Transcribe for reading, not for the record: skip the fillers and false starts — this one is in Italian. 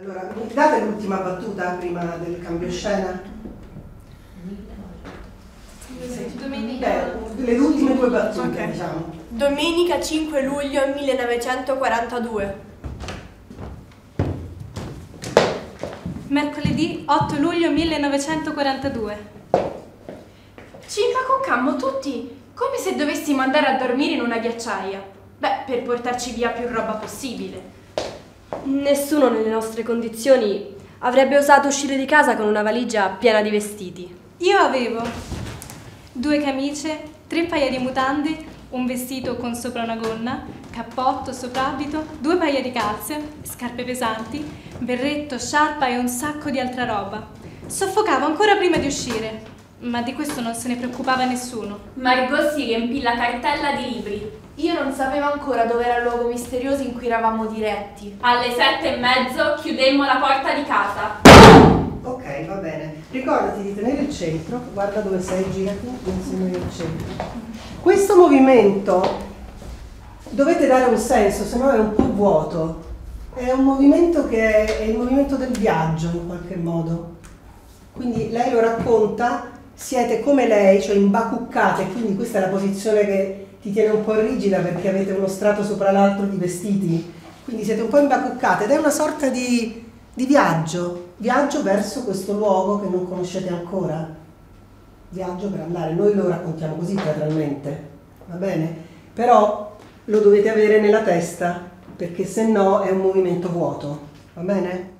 Allora, mi date l'ultima battuta prima del cambio scena? Beh, le ultime due battute, okay. Diciamo. Domenica 5 luglio 1942. Mercoledì 8 luglio 1942. Ci impaccocammo tutti, come se dovessimo andare a dormire in una ghiacciaia. Beh, per portarci via più roba possibile. Nessuno nelle nostre condizioni avrebbe osato uscire di casa con una valigia piena di vestiti. Io avevo 2 camicie, 3 paia di mutande, un vestito con sopra una gonna, cappotto, soprabito, 2 paia di calze, scarpe pesanti, berretto, sciarpa e un sacco di altra roba. Soffocavo ancora prima di uscire, ma di questo non se ne preoccupava nessuno. Margot si riempì la cartella di libri. Io non sapevo ancora dove era il luogo misterioso in cui eravamo diretti. Alle 7:30 chiudemmo la porta di casa. Ok, va bene. Ricordati di tenere il centro, guarda dove sei, girati, insieme al centro. Questo movimento dovete dare un senso, se no è un po' vuoto. È un movimento che è il movimento del viaggio in qualche modo. Quindi lei lo racconta, siete come lei, cioè imbacuccate, quindi questa è la posizione che ti tiene un po' rigida perché avete uno strato sopra l'altro di vestiti, quindi siete un po' imbacuccate ed è una sorta di viaggio verso questo luogo che non conoscete ancora, viaggio per andare, noi lo raccontiamo così teatralmente, va bene? Però lo dovete avere nella testa perché se no è un movimento vuoto, va bene?